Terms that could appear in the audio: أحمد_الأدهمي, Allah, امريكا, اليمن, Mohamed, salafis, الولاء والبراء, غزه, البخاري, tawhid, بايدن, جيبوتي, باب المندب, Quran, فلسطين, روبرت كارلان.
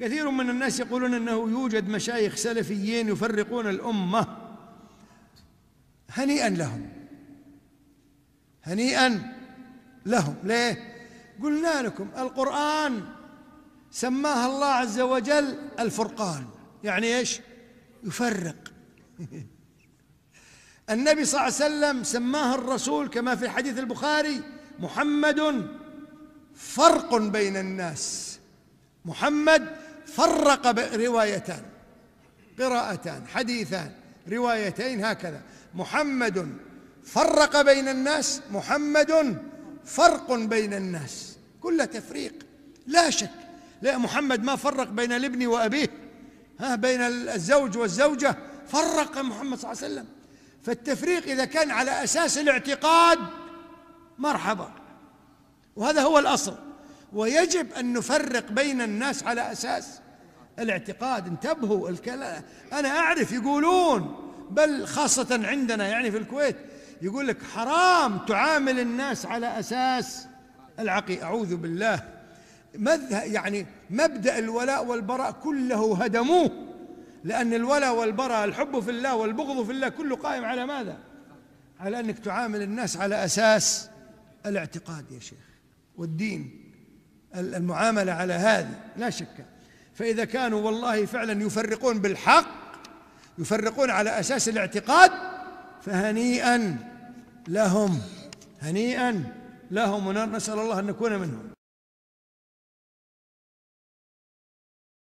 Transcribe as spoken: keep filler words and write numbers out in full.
كثير من الناس يقولون أنه يوجد مشايخ سلفيين يفرقون الأمة. هنيئا لهم، هنيئا لهم. ليه؟ قلنا لكم القرآن سماها الله عز وجل الفرقان، يعني إيش؟ يفرق. النبي صلى الله عليه وسلم سماها الرسول كما في حديث البخاري: محمد فرق بين الناس. محمد فرق، روايتان قراءتان حديثان روايتين هكذا: محمد فرق بين الناس، محمد فرق بين الناس. كل تفريق لا شك. لا، محمد ما فرق بين الابن وأبيه، ها، بين الزوج والزوجة، فرق محمد صلى الله عليه وسلم. فالتفريق إذا كان على أساس الاعتقاد مرحبا، وهذا هو الأصل. ويجب أن نفرق بين الناس على أساس الاعتقاد. انتبهوا الكلام، أنا أعرف يقولون، بل خاصة عندنا يعني في الكويت، يقول لك حرام تعامل الناس على أساس العقيدة. أعوذ بالله. يعني مبدأ الولاء والبراء كله هدموه، لأن الولاء والبراء، الحب في الله والبغض في الله، كله قائم على ماذا؟ على أنك تعامل الناس على أساس الاعتقاد يا شيخ، والدين، المعاملة على هذه لا شك. فإذا كانوا والله فعلا يفرقون بالحق، يفرقون على أساس الاعتقاد، فهنيئا لهم، هنيئا لهم، ونسأل الله أن نكون منهم.